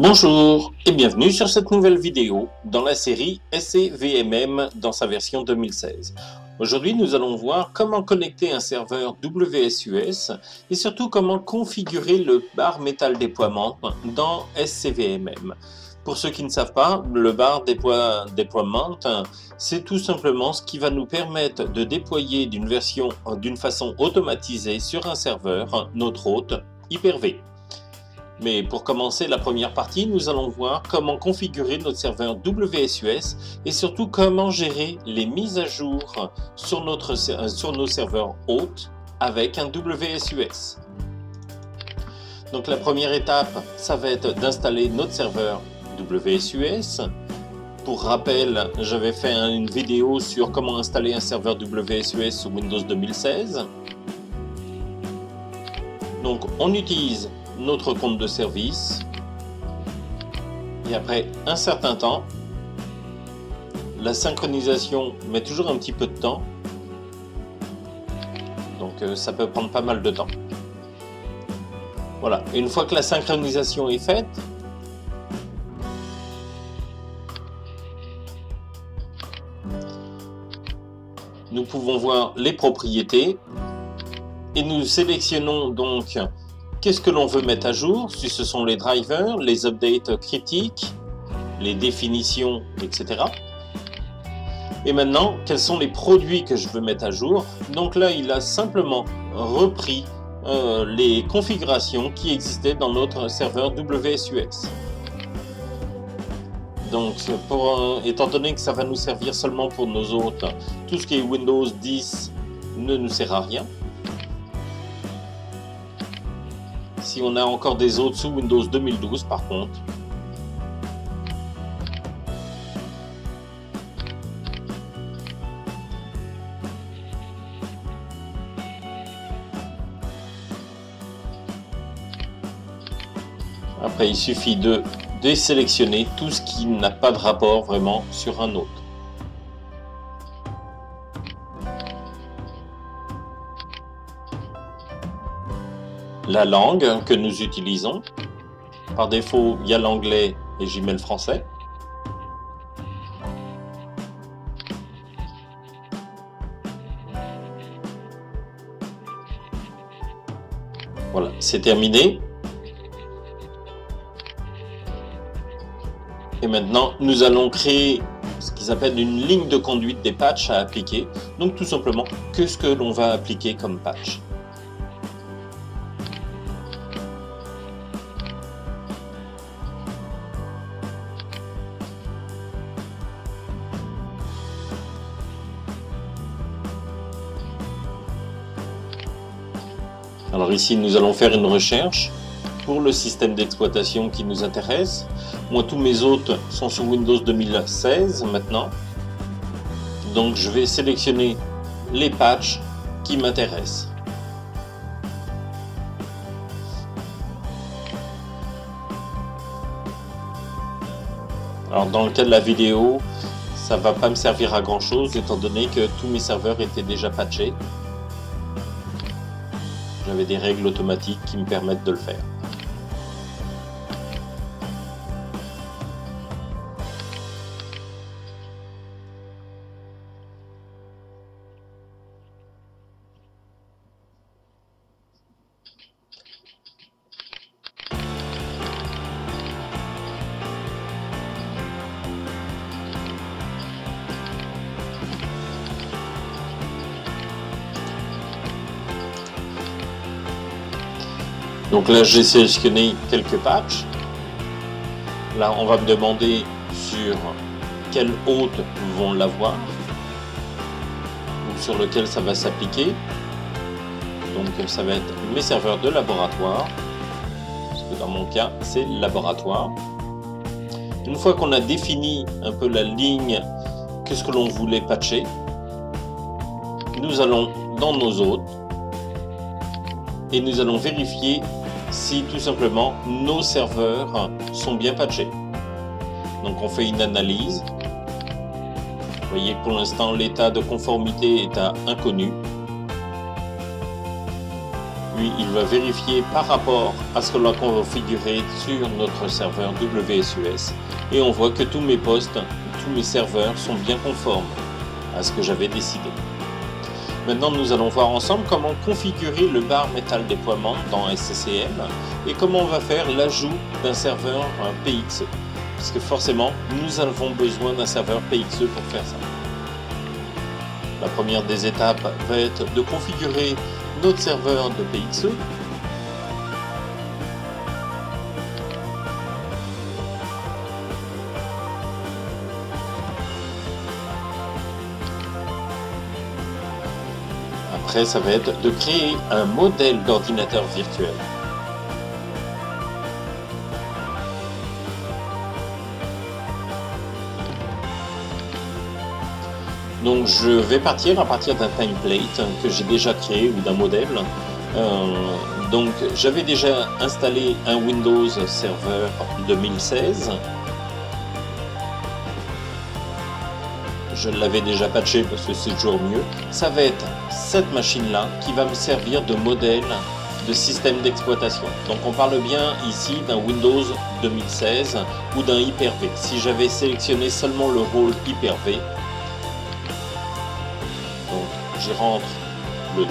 Bonjour et bienvenue sur cette nouvelle vidéo dans la série SCVMM dans sa version 2016. Aujourd'hui, nous allons voir comment connecter un serveur WSUS et surtout comment configurer le bare metal deployment dans SCVMM. Pour ceux qui ne savent pas, le bare deployment, c'est tout simplement ce qui va nous permettre de déployer d'une façon automatisée sur un serveur, notre hôte, Hyper-V. Mais pour commencer la première partie, nous allons voir comment configurer notre serveur WSUS et surtout comment gérer les mises à jour sur nos serveurs hôtes avec un WSUS. Donc la première étape, ça va être d'installer notre serveur WSUS. Pour rappel, j'avais fait une vidéo sur comment installer un serveur WSUS sous Windows 2016. Donc on utilise notre compte de service et après un certain temps, la synchronisation met toujours un petit peu de temps, donc ça peut prendre pas mal de temps. Voilà, une fois que la synchronisation est faite, nous pouvons voir les propriétés et nous sélectionnons donc qu'est-ce que l'on veut mettre à jour, si ce sont les drivers, les updates critiques, les définitions, etc. Et maintenant, quels sont les produits que je veux mettre à jour? Donc là, il a simplement repris les configurations qui existaient dans notre serveur WSUS. Donc, étant donné que ça va nous servir seulement pour nos hôtes, tout ce qui est Windows 10 ne nous sert à rien. Si on a encore des autres sous Windows 2012 par contre. Après il suffit de désélectionner tout ce qui n'a pas de rapport vraiment sur un autre. La langue que nous utilisons. Par défaut, il y a l'anglais et j'y mets le français. Voilà, c'est terminé. Et maintenant, nous allons créer ce qu'ils appellent une ligne de conduite des patchs à appliquer. Donc tout simplement, qu'est-ce que l'on va appliquer comme patch ? Alors ici, nous allons faire une recherche pour le système d'exploitation qui nous intéresse. Moi, tous mes hôtes sont sous Windows 2016 maintenant. Donc, je vais sélectionner les patchs qui m'intéressent. Alors, dans le cas de la vidéo, ça ne va pas me servir à grand-chose étant donné que tous mes serveurs étaient déjà patchés. J'avais des règles automatiques qui me permettent de le faire. Donc là, j'ai sélectionné quelques patchs. Là, on va me demander sur quel hôte vont l'avoir ou sur lequel ça va s'appliquer. Donc, ça va être mes serveurs de laboratoire. Parce que dans mon cas, c'est laboratoire. Une fois qu'on a défini un peu la ligne, qu'est-ce que l'on voulait patcher, nous allons dans nos hôtes et nous allons vérifier si tout simplement nos serveurs sont bien patchés. Donc on fait une analyse. Vous voyez que pour l'instant l'état de conformité est à inconnu. puis il va vérifier par rapport à ce que l'on a configuré sur notre serveur WSUS, et on voit que tous mes postes, tous mes serveurs sont bien conformes à ce que j'avais décidé. Maintenant, nous allons voir ensemble comment configurer le bare metal deployment dans SCCM et comment on va faire l'ajout d'un serveur PXE, parce que forcément, nous avons besoin d'un serveur PXE pour faire ça. La première des étapes va être de configurer notre serveur de PXE. Après, ça va être de créer un modèle d'ordinateur virtuel. Donc je vais partir à partir d'un template que j'ai déjà créé ou d'un modèle. Donc j'avais déjà installé un Windows Server 2016. Je l'avais déjà patché parce que c'est toujours mieux. Ça va être cette machine-là qui va me servir de modèle de système d'exploitation. Donc on parle bien ici d'un Windows 2016 ou d'un Hyper-V. Si j'avais sélectionné seulement le rôle Hyper-V, je rentre le nom.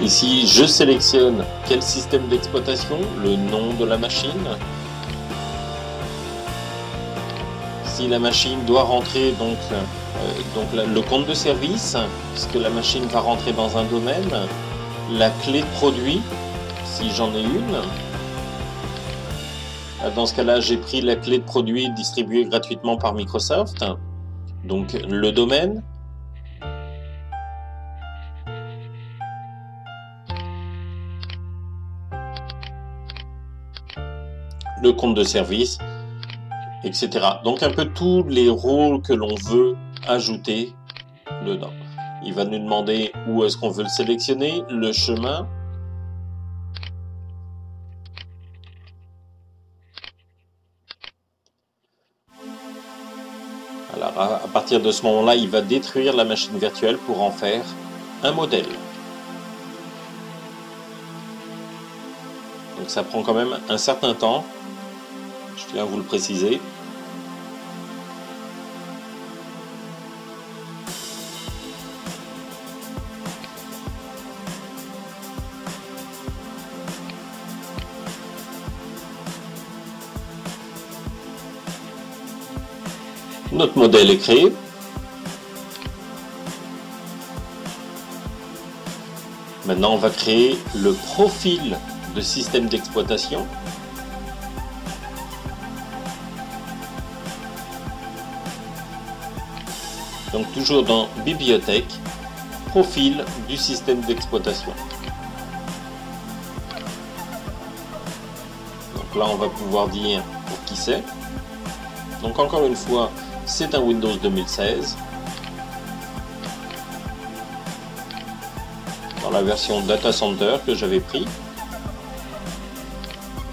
Ici, je sélectionne quel système d'exploitation, le nom de la machine. Si la machine doit rentrer, donc le compte de service, puisque la machine va rentrer dans un domaine, la clé de produit, si j'en ai une. Dans ce cas-là, j'ai pris la clé de produit distribuée gratuitement par Microsoft, donc le domaine. Le compte de service, etc. Donc un peu tous les rôles que l'on veut ajouter dedans. Il va nous demander où est-ce qu'on veut le sélectionner, le chemin. Alors à partir de ce moment-là, il va détruire la machine virtuelle pour en faire un modèle. Donc ça prend quand même un certain temps. Je tiens à vous le préciser. Notre modèle est créé. Maintenant, on va créer le profil de système d'exploitation. Donc toujours dans bibliothèque, profil du système d'exploitation. Donc là on va pouvoir dire pour qui c'est. Donc encore une fois, c'est un Windows 2016. Dans la version Data Center que j'avais pris.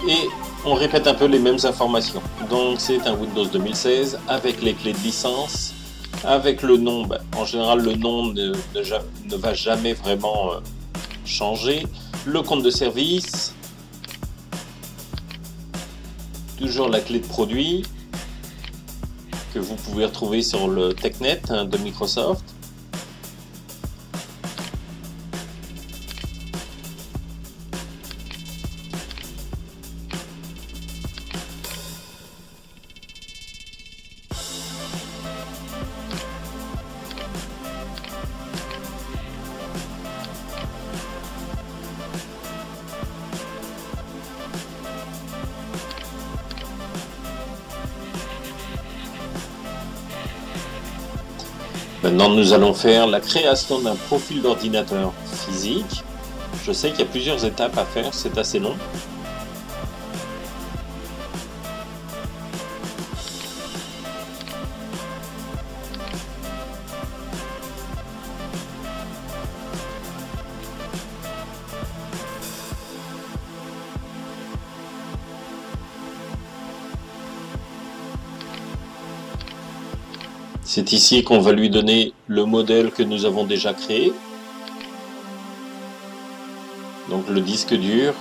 Et on répète un peu les mêmes informations. Donc c'est un Windows 2016 avec les clés de licence, avec le nom. En général, le nom ne va jamais vraiment changer. Le compte de service, toujours la clé de produit que vous pouvez retrouver sur le TechNet de Microsoft. Maintenant, nous allons faire la création d'un profil d'ordinateur physique. Je sais qu'il y a plusieurs étapes à faire, c'est assez long. C'est ici qu'on va lui donner le modèle que nous avons déjà créé. Donc le disque dur.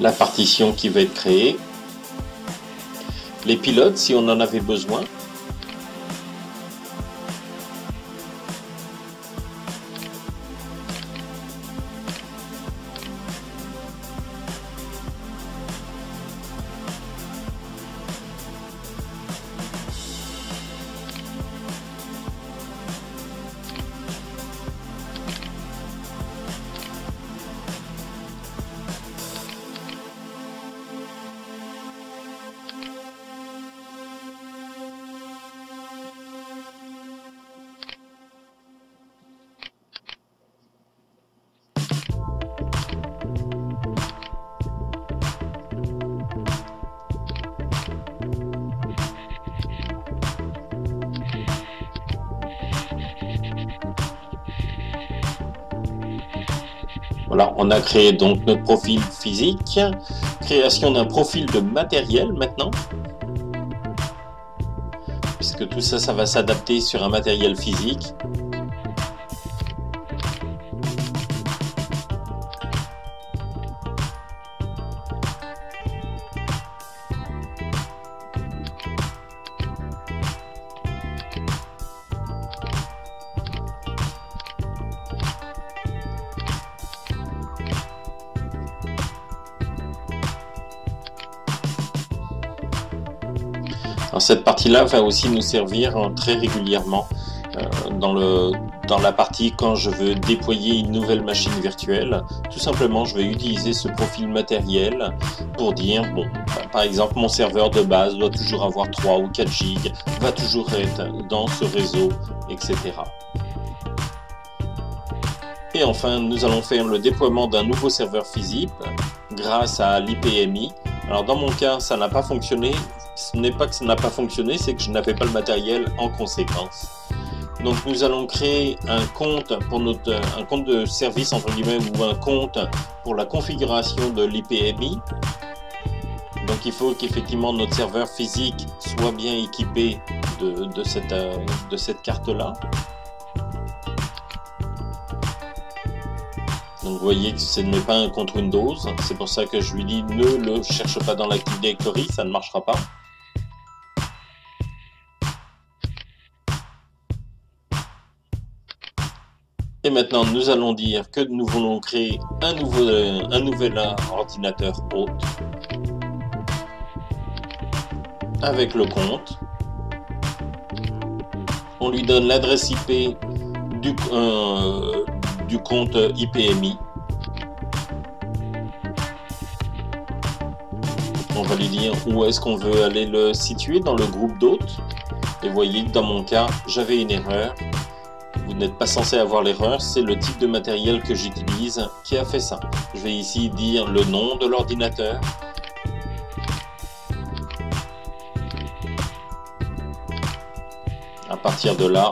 La partition qui va être créée. Les pilotes si on en avait besoin. Voilà, on a créé donc notre profil physique, création d'un profil de matériel maintenant, puisque tout ça, ça va s'adapter sur un matériel physique. Alors cette partie-là va aussi nous servir très régulièrement dans la partie quand je veux déployer une nouvelle machine virtuelle. Tout simplement, je vais utiliser ce profil matériel pour dire, bon, par exemple, mon serveur de base doit toujours avoir 3 ou 4 gigs, va toujours être dans ce réseau, etc. Et enfin, nous allons faire le déploiement d'un nouveau serveur physique grâce à l'IPMI. Alors dans mon cas, ça n'a pas fonctionné. Ce n'est pas que ça n'a pas fonctionné, c'est que je n'avais pas le matériel en conséquence. Donc nous allons créer un compte pour un compte de service entre guillemets ou un compte pour la configuration de l'IPMI. Donc il faut qu'effectivement notre serveur physique soit bien équipé de cette carte-là. Donc vous voyez que ce n'est pas un compte Windows, c'est pour ça que je lui dis ne le cherche pas dans l'Active Directory, ça ne marchera pas. Et maintenant, nous allons dire que nous voulons créer un nouvel ordinateur hôte avec le compte. On lui donne l'adresse IP du compte IPMI. On va lui dire où est-ce qu'on veut aller le situer dans le groupe d'hôtes. Et voyez que dans mon cas, j'avais une erreur. Vous n'êtes pas censé avoir l'erreur, c'est le type de matériel que j'utilise qui a fait ça. Je vais ici dire le nom de l'ordinateur. À partir de là,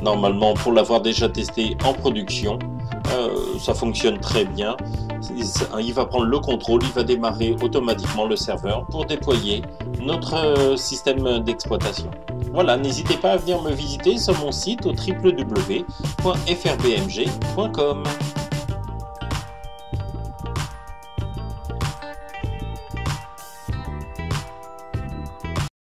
normalement, pour l'avoir déjà testé en production, ça fonctionne très bien. Il va prendre le contrôle, il va démarrer automatiquement le serveur pour déployer notre système d'exploitation. Voilà, n'hésitez pas à venir me visiter sur mon site au www.frbmg.com.